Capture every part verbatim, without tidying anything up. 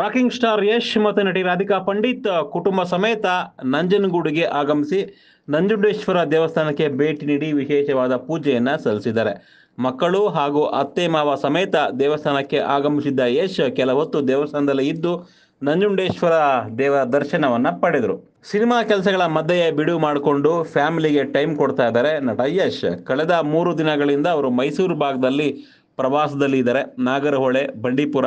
Rocking star Yash ಮತ್ತು ನಟಿ ರಾಧಿಕಾ ಪಂಡಿತ್ ಕುಟುಂಬ ಸಮೇತ ನಂಜನಗೂಡಿಗೆ ಆಗಮಿಸಿ ನಂಜುಂಡೇಶ್ವರ ದೇವಸ್ಥಾನಕ್ಕೆ ಭೇಟಿ ನೀಡಿ ವಿಶೇಷವಾದ ಪೂಜೆಯನ್ನು ಸಲ್ಲಿಸಿದ್ದಾರೆ. ಮಕ್ಕಳು ಹಾಗೂ ಅತ್ತೆ ಮಾವ ಸಮೇತ ದೇವಸ್ಥಾನಕ್ಕೆ ಆಗಮಿಸಿದ್ದ ಯಶ್ ಕೆಲ ಹೊತ್ತು ದೇವಸ್ಥಾನದಲ್ಲಿ ಇದ್ದು ನಂಜುಂಡೇಶ್ವರ ದೇವರ ದರ್ಶನವನ್ನು ಪಡೆದರು. ಸಿನಿಮಾ ಕೆಲಸಗಳ ಮಧ್ಯೆಯೇ ಬಿಡುವು ಮಾಡಿಕೊಂಡು ಫ್ಯಾಮಿಲಿಗೆ ಟೈಮ್ ಕೊಡ್ತಾ ಇದ್ದಾರೆ ನಟ ಯಶ್. ಕಳೆದ ಮೂರು ದಿನಗಳಿಂದ ಅವರು ಮೈಸೂರು ಭಾಗದಲ್ಲಿ ಪ್ರವಾಸದಲ್ಲಿ ಇದ್ದಾರೆ. ನಾಗರಹೊಳೆ, ಬಂಡೀಪುರ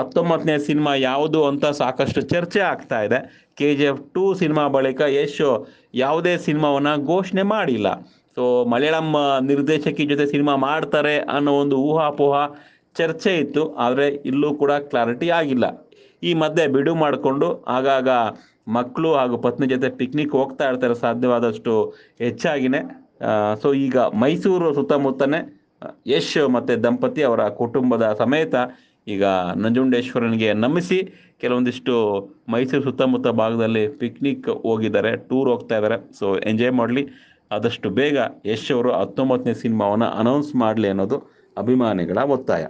ಹತ್ತೊಂಬತ್ತನೇ ಸಿನಿಮಾ ಯಾವುದು ಅಂತ ಸಾಕಷ್ಟು ಚರ್ಚೆ ಆಗ್ತಾ ಇದೆ. K G F two cinema ಬಳಿಕ ಯಶ್ ಯಾವುದೇ ಸಿನಿಮಾವನ್ನು ಘೋಷಣೆ ಮಾಡಿಲ್ಲ. ಸೊ ಮಲಯಾಳಂ ನಿರ್ದೇಶಕಿ ಜೊತೆ ಸಿನಿಮಾ ಮಾಡ್ತಾರೆ ಅನ್ನೋ ಒಂದು ಊಹಾಪೋಹ ಚರ್ಚೆ ಇತ್ತು. ಆದರೆ ಇಲ್ಲೂ ಕೂಡ ಕ್ಲಾರಿಟಿ ಆಗಿಲ್ಲ. ಈ ಮಧ್ಯೆ ಬಿಡುವು ಮಾಡಿಕೊಂಡು ಆಗಾಗ ಮಕ್ಕಳು ಹಾಗೂ ಪತ್ನಿ ಜೊತೆ ಪಿಕ್ನಿಕ್ ಹೋಗ್ತಾ ಇರ್ತಾರೆ ಸಾಧ್ಯವಾದಷ್ಟು ಹೆಚ್ಚಾಗಿನೇ. ಸೊ ಈಗ ಮೈಸೂರು ಸುತ್ತಮುತ್ತನೇ ಯಶ್ ಮತ್ತು ದಂಪತಿ ಅವರ ಕುಟುಂಬದ ಸಮೇತ ಈಗ ನಂಜುಂಡೇಶ್ವರನಿಗೆ ನಮಿಸಿ ಕೆಲವೊಂದಿಷ್ಟು ಮೈಸೂರು ಸುತ್ತಮುತ್ತ ಭಾಗದಲ್ಲಿ ಪಿಕ್ನಿಕ್ ಹೋಗಿದ್ದಾರೆ, ಟೂರ್ ಹೋಗ್ತಾ ಇದ್ದಾರೆ. ಸೊ ಎಂಜಾಯ್ ಮಾಡಲಿ. ಆದಷ್ಟು ಬೇಗ ಯಶ್ ಅವರು ಹತ್ತೊಂಬತ್ತನೇ ಸಿನಿಮಾವನ್ನು ಅನೌನ್ಸ್ ಮಾಡಲಿ ಅನ್ನೋದು ಅಭಿಮಾನಿಗಳ ಒತ್ತಾಯ.